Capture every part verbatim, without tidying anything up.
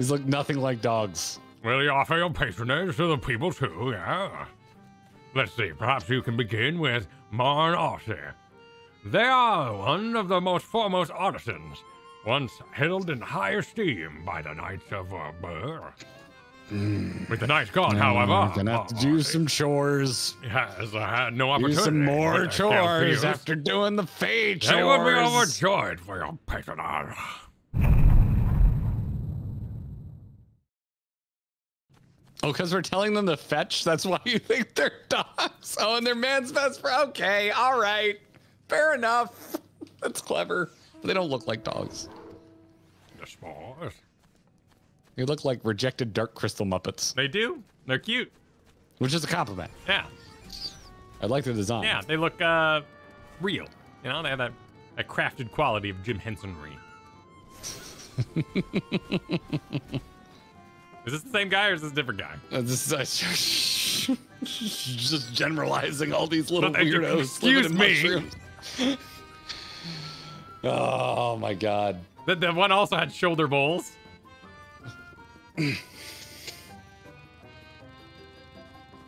These look nothing like dogs. Will you offer your patronage to the people too? Yeah. Let's see, perhaps you can begin with Marn Arce. They are one of the most foremost artisans, once held in high esteem by the Knights of Arbor. Mm. With the Knight God, mm, however, gonna have to do Arce. some chores. Yes, I had no opportunity. Do some more chores after doing the Fae chores. They would be overjoyed for your patronage. Oh, because we're telling them to fetch? That's why you think they're dogs? Oh, and they're man's best friend? Okay, all right. Fair enough. That's clever. But they don't look like dogs. They're small. They look like rejected dark crystal Muppets. They do. They're cute. Which is a compliment. Yeah. I like the design. Yeah, they look uh, real. You know, they have that, that crafted quality of Jim Hensonry. Is this the same guy or is this a different guy? Uh, this is uh, just generalizing all these little weirdos. Excuse me. Oh my God. The, the one also had shoulder bowls.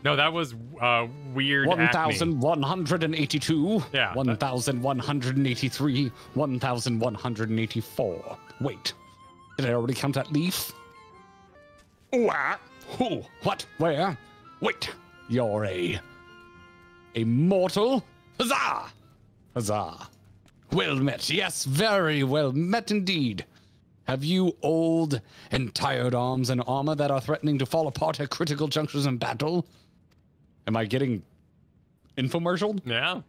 No, that was uh, weird. one thousand one hundred eighty-two. Yeah. one thousand one hundred eighty-three. one thousand one hundred eighty-four. Wait, did I already count that leaf? What? Who? What? Where? Wait, you're a... a mortal? Huzzah! Huzzah. Well met. Yes, very well met indeed. Have you old and tired arms and armor that are threatening to fall apart at critical junctures in battle? Am I getting infomercialed? Yeah.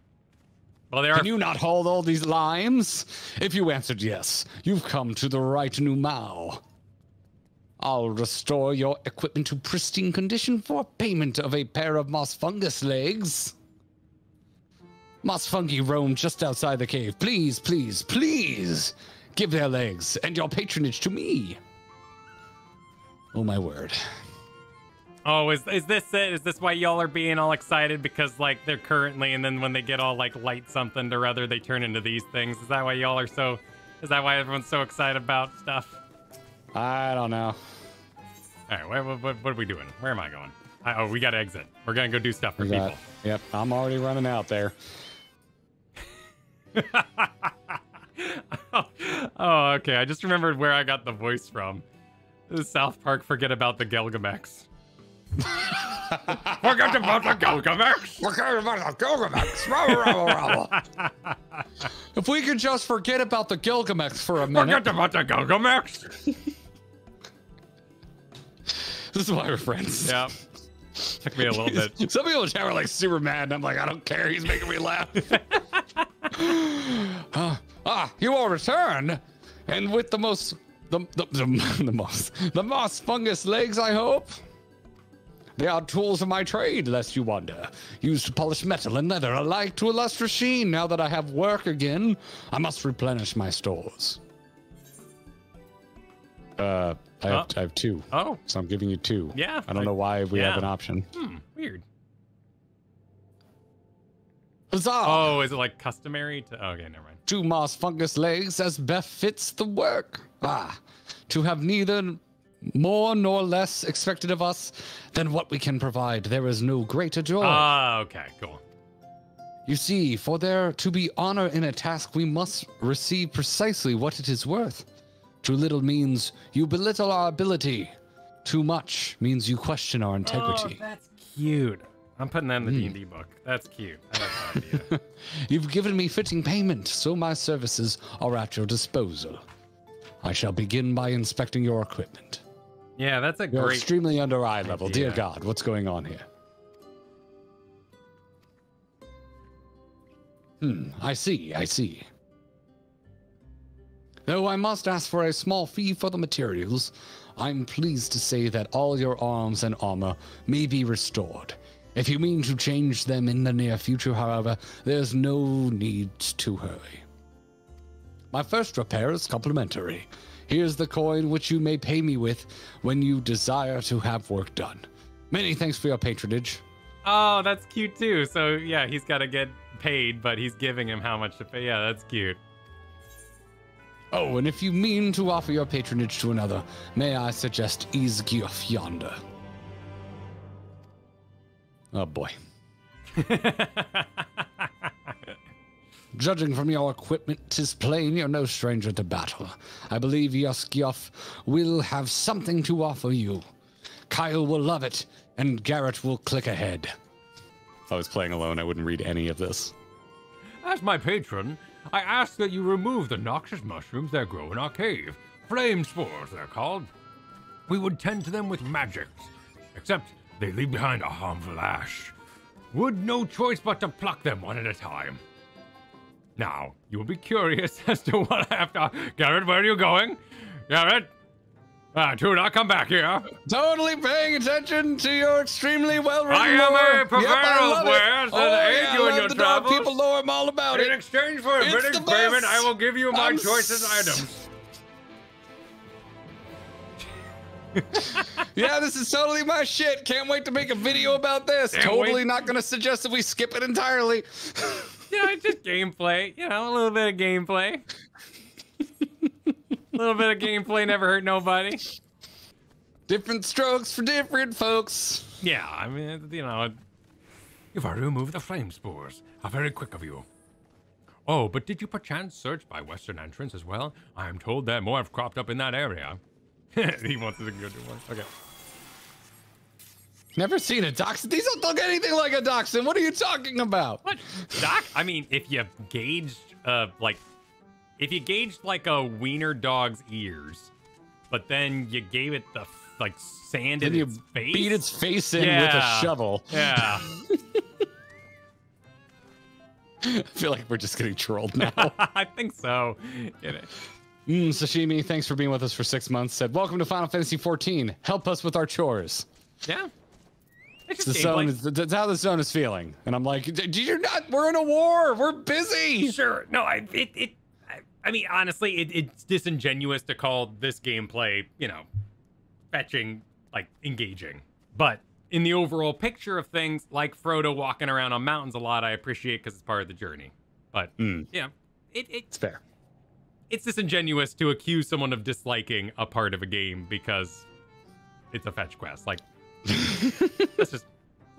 Well, they are. Can you not hold all these limes? If you answered yes, you've come to the right Nu Mou. I'll restore your equipment to pristine condition for payment of a pair of moss fungus legs. Moss fungi roam just outside the cave. Please, please, please give their legs and your patronage to me. Oh my word. Oh, is is this it? Is this why y'all are being all excited? Because like they're currently, and then when they get all like light something or other, they turn into these things. Is that why y'all are so, is that why everyone's so excited about stuff? I don't know. All right, what, what, what are we doing? Where am I going? I, oh, we got to exit. We're going to go do stuff for people. Yep, I'm already running out there. oh, oh, okay. I just remembered where I got the voice from. South Park, forget about the Gilgamesh. Forget about the Gilgamesh. Forget about the Gilgamesh. Rabble, rabble, if we could just forget about the Gilgamesh for a minute. Forget about the Gilgamesh. This is why we're friends. Yeah. Took me a little bit. Some people in chat were like super mad, and I'm like, I don't care. He's making me laugh. uh, ah, you will return, and with the most, the the the, the moss, the moss fungus legs, I hope. They are tools of my trade, lest you wonder. Used to polish metal and leather alike to a lustrous sheen. Now that I have work again, I must replenish my stores. Uh, I, oh. have, I have two. Oh. So I'm giving you two. Yeah. I don't I, know why we yeah. have an option. Hmm, weird. Huzzah! Oh, is it like customary to... Oh, okay, never mind. Two moss fungus legs as befits the work. Ah, to have neither... more nor less expected of us than what we can provide. There is no greater joy. Ah, uh, okay, cool. You see, for there to be honor in a task, we must receive precisely what it is worth. Too little means you belittle our ability. Too much means you question our integrity. Oh, that's cute. I'm putting that in the mm. D and D book. That's cute. I like that idea. You've given me fitting payment, so my services are at your disposal. I shall begin by inspecting your equipment. Yeah, that's a You're great... extremely under eye level. Idea. Dear God, what's going on here? Hmm, I see, I see. Though I must ask for a small fee for the materials, I'm pleased to say that all your arms and armor may be restored. If you mean to change them in the near future, however, there's no need to hurry. My first repair is complimentary. Here's the coin which you may pay me with when you desire to have work done. Many thanks for your patronage. Oh, that's cute too. So yeah, he's got to get paid, but he's giving him how much to pay. Yeah, that's cute. Oh, and if you mean to offer your patronage to another, may I suggest Isgiof yonder? Oh boy. Judging from your equipment, 'tis plain you're no stranger to battle. I believe Isgiof will have something to offer you. Kyle will love it, and Garrett will click ahead. If I was playing alone, I wouldn't read any of this. As my patron, I ask that you remove the noxious mushrooms that grow in our cave. Flame spores, they're called. We would tend to them with magic, except they leave behind a harmful ash. Would no choice but to pluck them one at a time. Now, you will be curious as to what I have to... Garrett, where are you going? Garrett? Ah, Tuna, come back here. Totally paying attention to your extremely well-written I am lore. A purveyor yep, of wares that oh, aid yeah, you I in your the travels. Dog. People know I'm all about in it. In exchange for a British payment, I will give you my I'm choicest items. Yeah, this is totally my shit. Can't wait to make a video about this. Can't totally wait. Not going to suggest that we skip it entirely. You know, it's just gameplay. You know, a little bit of gameplay. A little bit of gameplay never hurt nobody. Different strokes for different folks. Yeah, I mean, you know. You've already removed the flame spores. How very quick of you. Oh, but did you perchance search by western entrance as well? I am told that more have cropped up in that area. He wants to go to one. Okay. Never seen a dachshund. These don't look anything like a dachshund. What are you talking about? What? Doc? I mean, if you gauged, uh, like... If you gauged like a wiener dog's ears, but then you gave it the like sand then in you its face, beat its face in yeah. with a shovel. Yeah. I feel like we're just getting trolled now. I think so. Get it. Mm, Sashimi, thanks for being with us for six months. Said, "Welcome to Final Fantasy fourteen. Help us with our chores." Yeah. It's the zone is, that's how the zone is feeling, and I'm like, "You're not. We're in a war. We're busy." Sure. No, I. It. it I mean, honestly, it, it's disingenuous to call this gameplay, you know, fetching, like, engaging. But in the overall picture of things, like Frodo walking around on mountains a lot, I appreciate because it's part of the journey. But, mm. you know, it, it, it's fair. It's disingenuous to accuse someone of disliking a part of a game because it's a fetch quest. Like, let's just...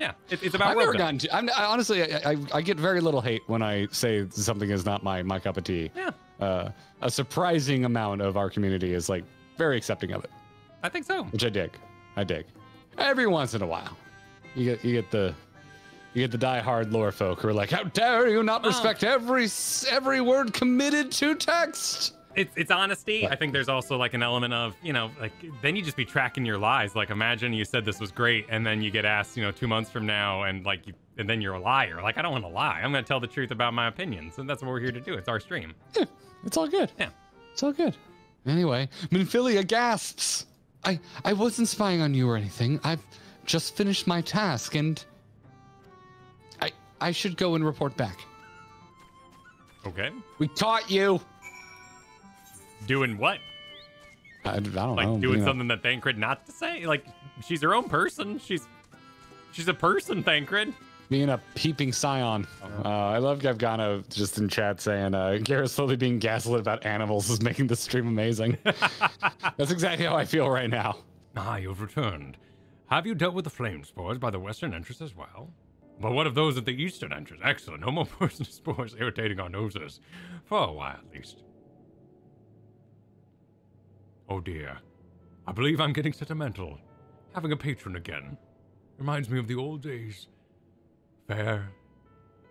Yeah, it, it's about. I've never gotten to. I'm, I, honestly, I, I I get very little hate when I say something is not my my cup of tea. Yeah. Uh, a surprising amount of our community is like very accepting of it. I think so. Which I dig. I dig. Every once in a while, you get you get the you get the diehard lore folk who are like, "How dare you not respect oh. every every word committed to text." It's, it's honesty. Right. I think there's also like an element of, you know, like then you just be tracking your lies. Like imagine you said this was great and then you get asked, you know, two months from now and like you, and then you're a liar. Like, I don't want to lie. I'm going to tell the truth about my opinions. And that's what we're here to do. It's our stream. Yeah, it's all good. Yeah, it's all good. Anyway, Minfilia gasps. I, I wasn't spying on you or anything. I've just finished my task and I, I should go and report back. Okay. We caught you. Doing what? I, I don't like know. Like doing you know. something that Thancred not to say? Like, she's her own person. She's she's a person, Thancred. Being a peeping scion. Uh, I love Gavgana just in chat saying, uh, Garrett slowly being gaslit about animals is making this stream amazing. That's exactly how I feel right now. Ah, you've returned. Have you dealt with the flame spores by the western entrance as well? But what of those at the eastern entrance? Excellent. No more poison spores irritating our noses. For a while, at least. Oh dear, I believe I'm getting sentimental. Having a patron again reminds me of the old days. Fair,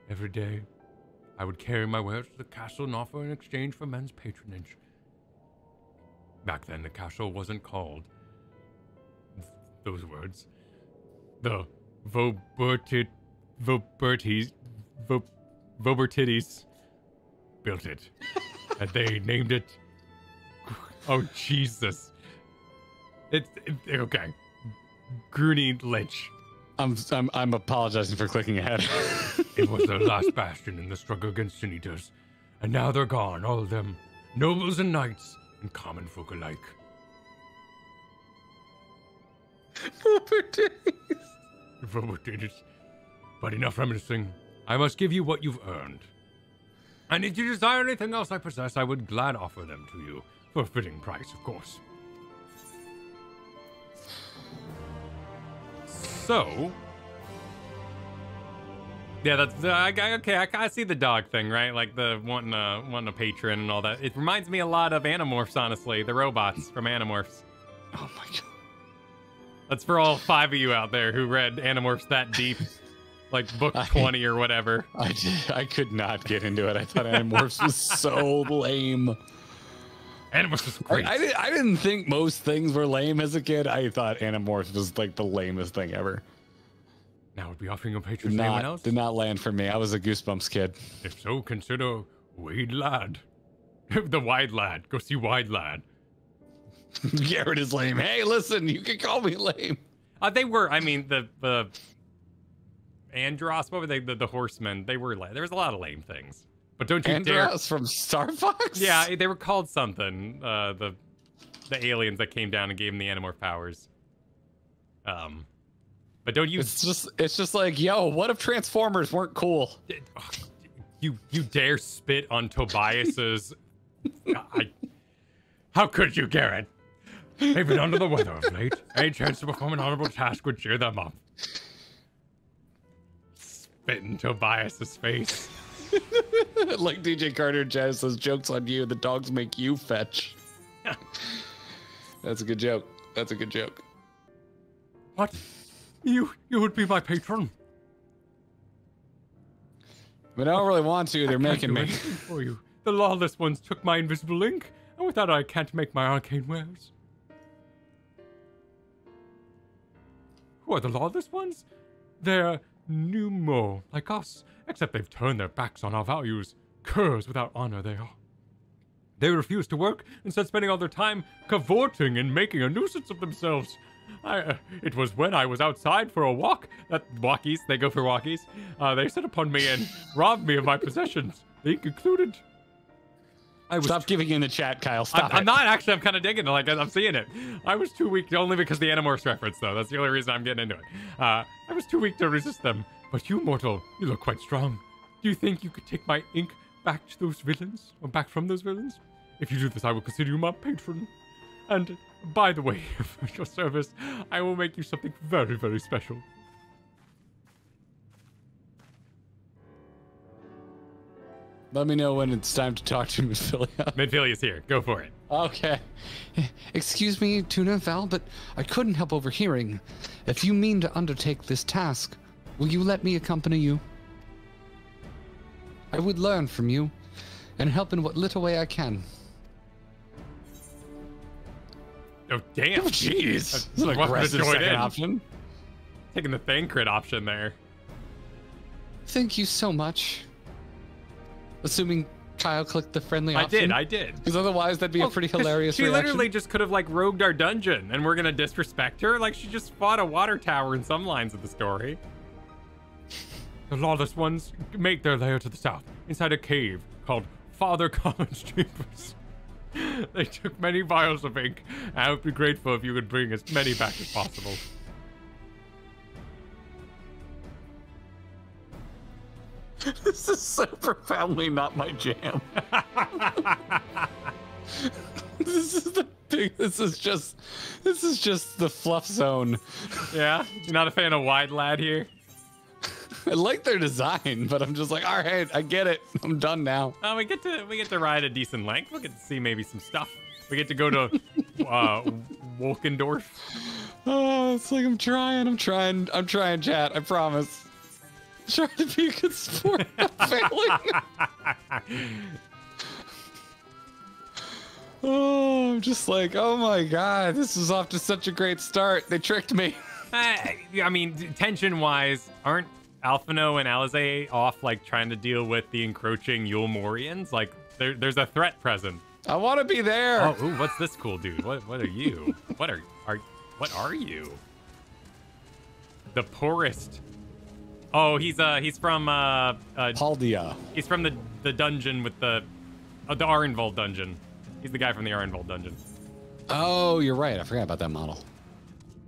every day, I would carry my wares to the castle and offer in exchange for men's patronage. Back then, the castle wasn't called th those words. The Voberti, Vobertis, Vo Vobertidis built it, and they named it. Oh, Jesus. It's it, okay. Gruny Lich. I'm, I'm, I'm apologizing for clicking ahead. It was their last bastion in the struggle against Sin Eaters. And now they're gone, all of them. Nobles and knights, and common folk alike. But enough reminiscing. I must give you what you've earned. And if you desire anything else I possess, I would glad offer them to you, for a fitting price, of course. So, yeah, that's uh, I, okay. I, I see the dog thing, right? Like the wanting a wanting a patron and all that. It reminds me a lot of Animorphs, honestly. The robots from Animorphs. Oh my god. That's for all five of you out there who read Animorphs that deep, like book I, twenty or whatever. I did, I could not get into it. I thought Animorphs was so lame. Animorphs was great. I, I, I didn't think most things were lame as a kid. I thought Animorphs was like the lamest thing ever. Now would be offering a patron to anyone else? Did not land for me. I was a Goosebumps kid. If so, consider Wade Lad. The Wide Lad. Go see Wide Lad. Garrett is lame. Hey, listen, you can call me lame. Uh, they were, I mean, the the Andros, what were they? The, the horsemen. They were lame. There was a lot of lame things. But don't you Andros dare. Andros from Starfox? Yeah, they were called something. Uh, the the aliens that came down and gave them the Animorph powers. Um, but don't you? It's just it's just like, yo, what if Transformers weren't cool? You you dare spit on Tobias's? I, how could you, Garrett? They've been under the weather of late. Any chance to perform an honorable task would cheer them up. Spit in Tobias's face. Like D J Carter Jazz says, jokes on you, the dogs make you fetch. That's a good joke. That's a good joke. What? You you would be my patron. But I don't really want to. They're making me. For you. The lawless ones took my invisible link, and without it I can't make my arcane wares. Who are the lawless ones? They're Nu Mou, like us. Except they've turned their backs on our values. Curs without honor they are. They refuse to work, instead spending all their time cavorting and making a nuisance of themselves. I, uh, it was when I was outside for a walk, that walkies, they go for walkies, uh, they set upon me and robbed me of my possessions. They concluded. I was Stop giving in the chat, Kyle. Stop I, I'm not, actually, I'm kind of digging it. Like, I'm seeing it. I was too weak, only because the Animorphs reference, though. That's the only reason I'm getting into it. Uh, I was too weak to resist them. But you, mortal, you look quite strong. Do you think you could take my ink back to those villains? Or back from those villains? If you do this, I will consider you my patron. And, by the way, for your service, I will make you something very, very special. Let me know when it's time to talk to Minfilia. Minfilia's here. Go for it. Okay. Excuse me, Tuna Val, but I couldn't help overhearing. If you mean to undertake this task, will you let me accompany you? I would learn from you and help in what little way I can. Oh, damn. Oh, jeez. That's an aggressive second in. option. Taking the Thancred option there. Thank you so much. Assuming Kyle clicked the friendly option. I did, I did. Because otherwise that'd be well, a pretty hilarious She reaction. Literally just could have like rogued our dungeon and we're going to disrespect her. Like she just fought a water tower in some lines of the story. The lawless ones make their lair to the south, inside a cave called Father Collard's Chambers. They took many vials of ink. I would be grateful if you could bring as many back as possible. This is so profoundly not my jam. This is the big, this is just, this is just the fluff zone. Yeah, you're not a fan of Wide Lad here? I like their design, but I'm just like, all right, I get it. I'm done now. Uh, we get to we get to ride a decent length. We get to see maybe some stuff. We get to go to uh, Wolkendorf. Oh, it's like I'm trying. I'm trying. I'm trying, chat. I promise. I'm trying to be a good sport. I'm failing. Oh, I'm just like, oh my god, this is off to such a great start. They tricked me. Uh, I mean, tension-wise, aren't Alfeno and Alize off, like, trying to deal with the encroaching Yulmorians? Like, there, there's a threat present. I want to be there. Oh, ooh, what's this cool dude? What, what are you? What are, are, what are you? The poorest. Oh, he's uh, he's from uh, uh Paldia. He's from the the dungeon with the, uh, the Arnvold dungeon. He's the guy from the Arnvold dungeon. Oh, you're right. I forgot about that model.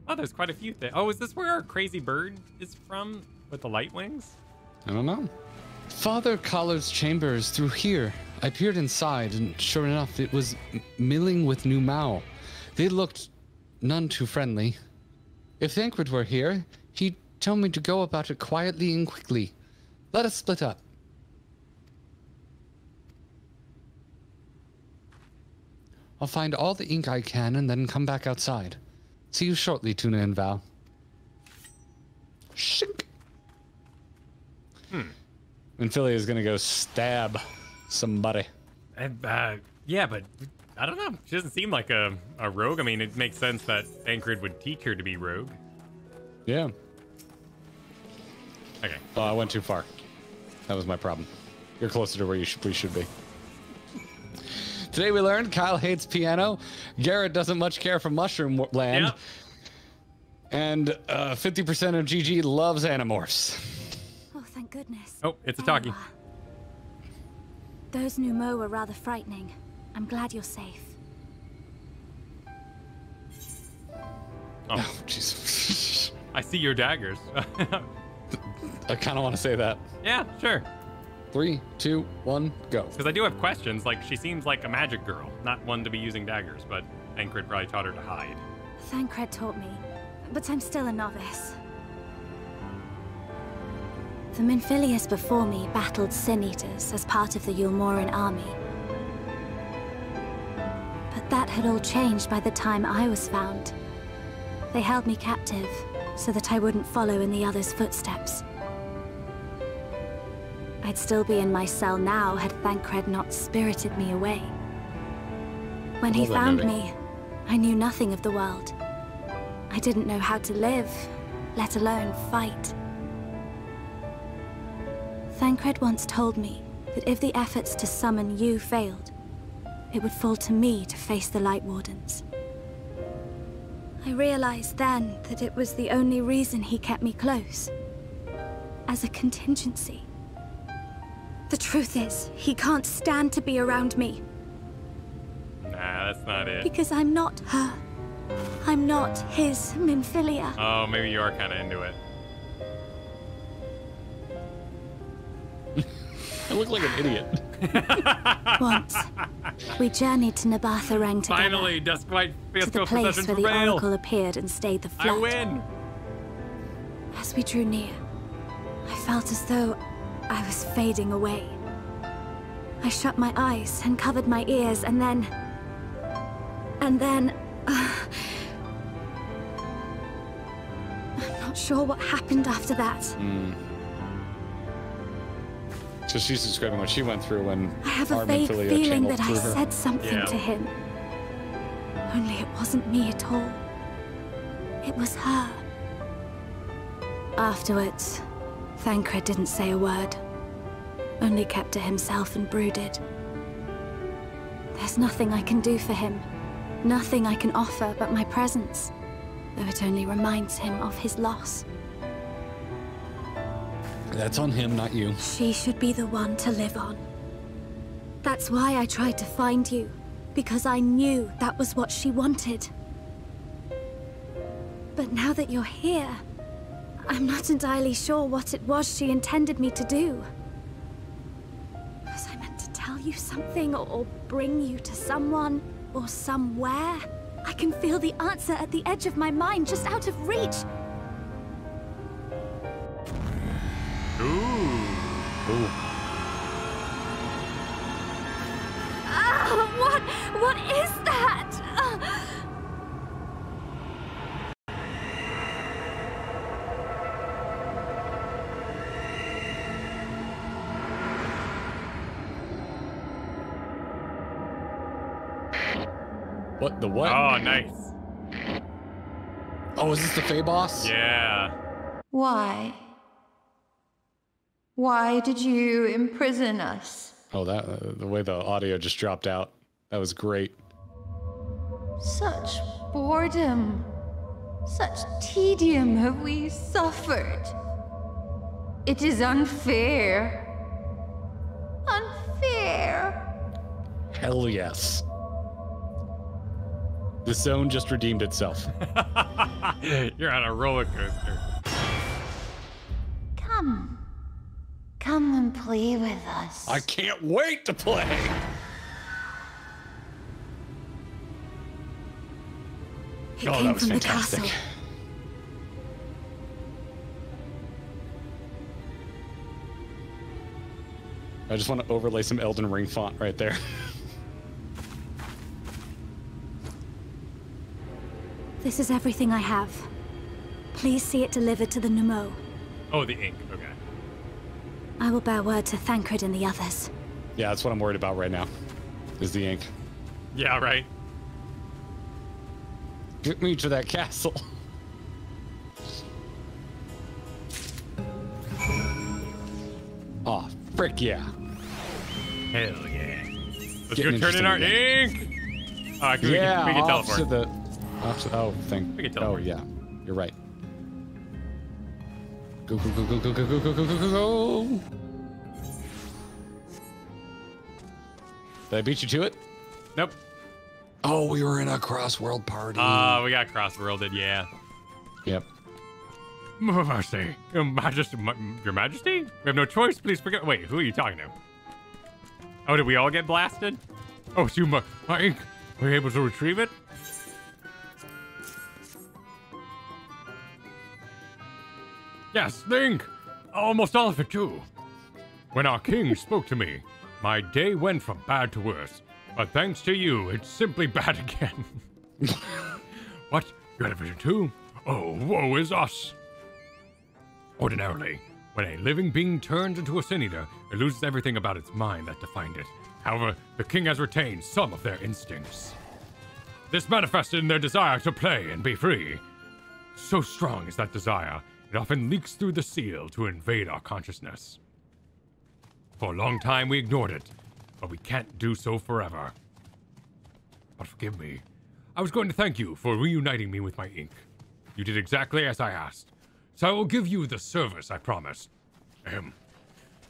Oh, there's quite a few things. Oh, is this where our crazy bird is from with the light wings? I don't know. Father Collard's Chambers through here. I peered inside, and sure enough, it was milling with Nu Mou. They looked none too friendly. If Thancred were here, he'd tell me to go about it quietly and quickly. Let us split up. I'll find all the ink I can and then come back outside. See you shortly, Tuna and Val. Shink. Hmm. Minfilia is gonna go stab somebody. And, uh, yeah, but I don't know. She doesn't seem like a, a rogue. I mean, it makes sense that Thancred would teach her to be rogue. Yeah. Okay. Oh, I went too far. That was my problem. You're closer to where you should, we should be. Today we learned Kyle hates piano, Garrett doesn't much care for Mushroom Land, yep. and fifty percent uh, of G G loves Animorphs. Oh, thank goodness. Oh, it's a talkie. Those Nu Mou were rather frightening. I'm glad you're safe. Oh, jeez. Oh, I see your daggers. I kind of want to say that. Yeah, sure. Three, two, one, go. Because I do have questions. Like, she seems like a magic girl, not one to be using daggers, but Thancred probably taught her to hide. Thancred taught me, but I'm still a novice. The Minfilias before me battled Sin Eaters as part of the Yulmoran army. But that had all changed by the time I was found. They held me captive so that I wouldn't follow in the others' footsteps. I'd still be in my cell now had Thancred not spirited me away. When he found me, I knew nothing of the world. I didn't know how to live, let alone fight. Thancred once told me that if the efforts to summon you failed, it would fall to me to face the Light Wardens. I realized then that it was the only reason he kept me close, as a contingency. The truth is, he can't stand to be around me. Nah, that's not it. Because I'm not her. I'm not his Minfilia. Oh, maybe you are kind of into it. I look like an idiot. Once, we journeyed to Nabatha Rang together. Finally, despite to the place where the rail. Oracle appeared and stayed the flood. I win! As we drew near, I felt as though I was fading away. I shut my eyes and covered my ears, and then... And then... Uh, I'm not sure what happened after that. Mm. So she's describing what she went through when... I have a vague feeling that I said something yeah. to him. Only it wasn't me at all. It was her. Afterwards... Thancred didn't say a word, only kept to himself and brooded. There's nothing I can do for him, nothing I can offer but my presence, though it only reminds him of his loss. That's on him, not you. She should be the one to live on. That's why I tried to find you, because I knew that was what she wanted. But now that you're here, I'm not entirely sure what it was she intended me to do. Was I meant to tell you something, or, or bring you to someone, or somewhere? I can feel the answer at the edge of my mind, just out of reach! Ooh! Ooh. Ah, what? What is that? Ah. What the what? Oh, nice. Oh, is this the Fey boss? Yeah. Why? Why did you imprison us? Oh, that uh, the way the audio just dropped out. That was great. Such boredom. Such tedium have we suffered. It is unfair. Unfair. Hell yes. The zone just redeemed itself. You're on a roller coaster. Come. Come. Come and play with us. I can't wait to play. It oh, that was fantastic. I just want to overlay some Elden Ring font right there. This is everything I have. Please see it delivered to the Nu Mou. Oh, the ink. Okay. I will bear word to Thancred and the others. Yeah, that's what I'm worried about right now, is the ink. Yeah, right. Get me to that castle. Oh, frick yeah. Hell yeah. Let's go turn in our ink. Uh, can yeah, we, can, we can off teleport. To the, off to the, oh, thing. We can teleport. Oh, yeah. You're right. Go, go, go, go, go, go, go, go, go, go, go. Did I beat you to it? Nope. Oh, we were in a cross-world party. Uh, we got cross-worlded, yeah. Yep. Mercy. Your Majesty. Your Majesty? We have no choice. Please forget. Wait, who are you talking to? Oh, did we all get blasted? Oh, it's you, my, my ink. Were you able to retrieve it? Yes, the ink. Almost all of it, too. When our king spoke to me, my day went from bad to worse. But thanks to you, it's simply bad again. What? You had a vision too? Oh, woe is us. Ordinarily, when a living being turns into a Sin Eater, it loses everything about its mind that defined it. However, the king has retained some of their instincts. This manifested in their desire to play and be free. So strong is that desire, it often leaks through the seal to invade our consciousness. For a long time, we ignored it. But we can't do so forever. But forgive me. I was going to thank you for reuniting me with my ink. You did exactly as I asked. So I will give you the service I promised. Ahem.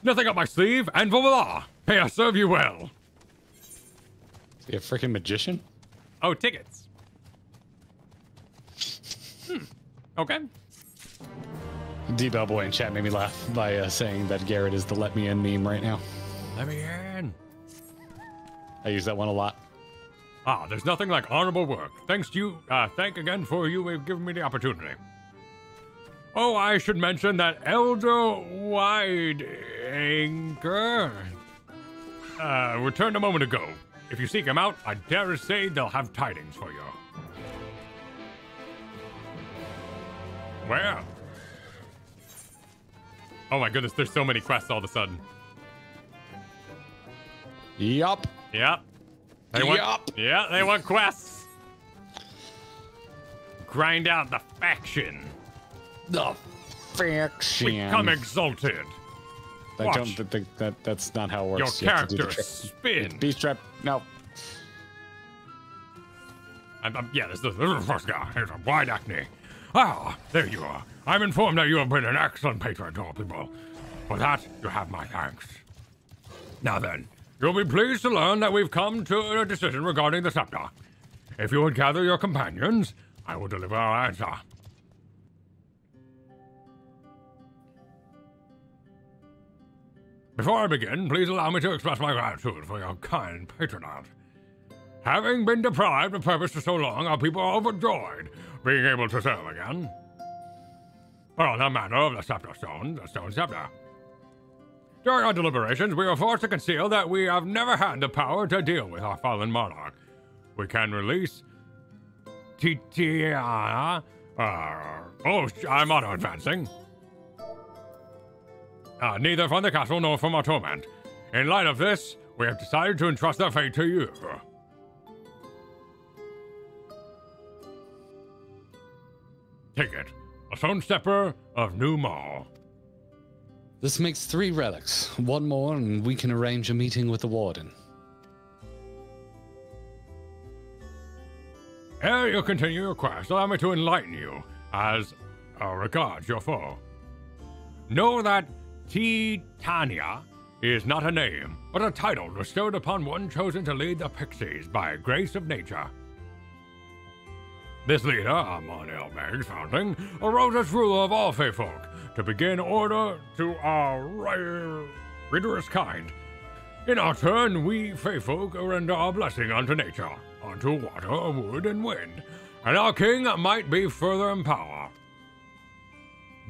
Nothing up my sleeve, and voila! May I serve you well! Is he a freaking magician? Oh, tickets. Hmm. Okay. D-Bellboy in chat made me laugh by uh, saying that Garrett is the let me in meme right now. Let me in! I use that one a lot. Ah, there's nothing like honorable work. Thanks to you, uh, thank again for you have given me the opportunity. Oh, I should mention that Elder Wide Anchor uh, returned a moment ago. If you seek him out, I dare say they'll have tidings for you. Where? Oh my goodness, there's so many quests all of a sudden. Yup. Yep. They want, yep. Yeah, they want quests. Grind out the faction. The faction. Become exalted. I Watch. don't think that, that that's not how it works. Your character you spin. Beast trap. No. I'm, I'm, yeah, this is the first guy. Here's a wide acne. Ah, there you are. I'm informed that you have been an excellent patron to our people. For that, you have my thanks. Now then. You'll be pleased to learn that we've come to a decision regarding the scepter. If you would gather your companions, I will deliver our answer. Before I begin, please allow me to express my gratitude for your kind patronage. Having been deprived of purpose for so long, our people are overjoyed being able to serve again. But on the matter of the scepter stone, the stone scepter. During our deliberations, we were forced to conceal that we have never had the power to deal with our fallen monarch. We can release Titania. Uh, oh, I'm auto-advancing. Uh, neither from the castle nor from our torment. In light of this, we have decided to entrust their fate to you. Take it. A stone stepper of Nu Mou. This makes three relics. One more, and we can arrange a meeting with the warden. Ere you continue your quest, allow me to enlighten you as uh, regards your foe. Know that Titania is not a name, but a title bestowed upon one chosen to lead the Pixies by grace of nature. This leader, Amon Elbeg's founding, arose as ruler of all Feyfolk, to begin order to our rigorous kind. In our turn, we Feyfolk render our blessing unto nature, unto water, wood, and wind, and our king might be further in power.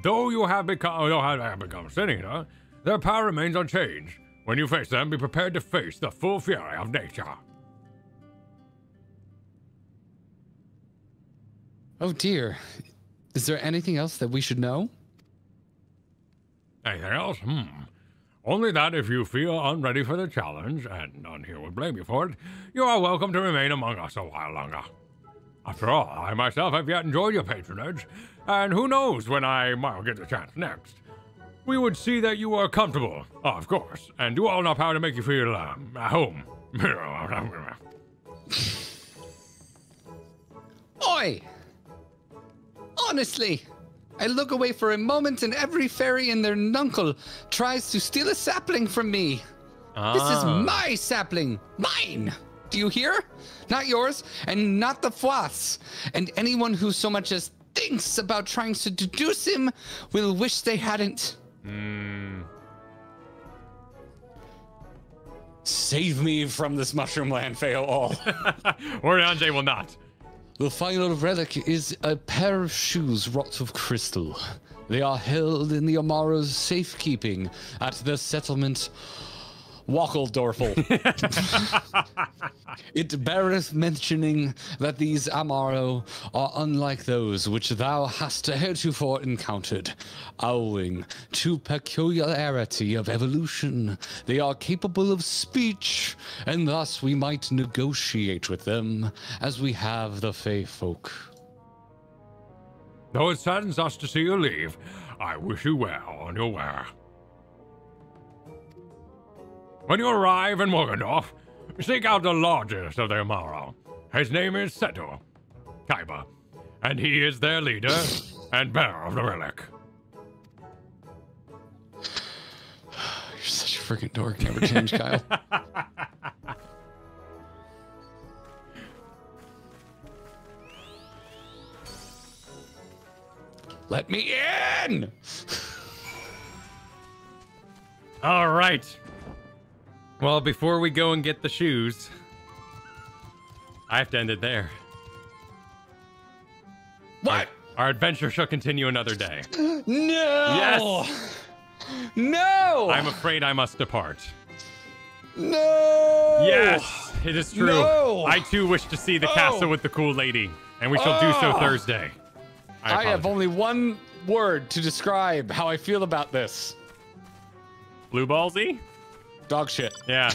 Though you have become, though I have become Sin Eater, their power remains unchanged. When you face them, be prepared to face the full fury of nature. Oh dear. Is there anything else that we should know? Anything else? Hmm. Only that if you feel unready for the challenge, and none here would blame you for it, you are welcome to remain among us a while longer. After all, I myself have yet enjoyed your patronage, and who knows when I might get the chance next. We would see that you are comfortable, oh, of course, and do all in our power to make you feel um, at home. Oi! Honestly, I look away for a moment and every fairy and their nuncle tries to steal a sapling from me. Ah. This is my sapling, mine! Do you hear? Not yours, and not the Fwas. And anyone who so much as thinks about trying to deduce him will wish they hadn't. Mm. Save me from this mushroom land, Feo Ul. Oriange will not. The final relic is a pair of shoes wrought of crystal. They are held in the Amaro's safekeeping at their settlement Wackeldorfel. It beareth mentioning that these Amaro are unlike those which thou hast heretofore encountered. Owing to peculiarity of evolution, they are capable of speech, and thus we might negotiate with them as we have the Feyfolk. Though it saddens us to see you leave, I wish you well on your way. When you arrive in Morgendorf, seek out the largest of the Amaro. His name is Seto, Kaiba, and he is their leader and bearer of the relic. You're such a freaking dork. Never change, Kyle. Let me in! All right. Well, before we go and get the shoes, I have to end it there. What? Our, our adventure shall continue another day. No! Yes! No! I'm afraid I must depart. No! Yes, it is true. No! I too wish to see the oh. castle with the cool lady, and we shall oh. do so Thursday. I, I have only one word to describe how I feel about this. Blue ballsy? Dog shit. Yeah.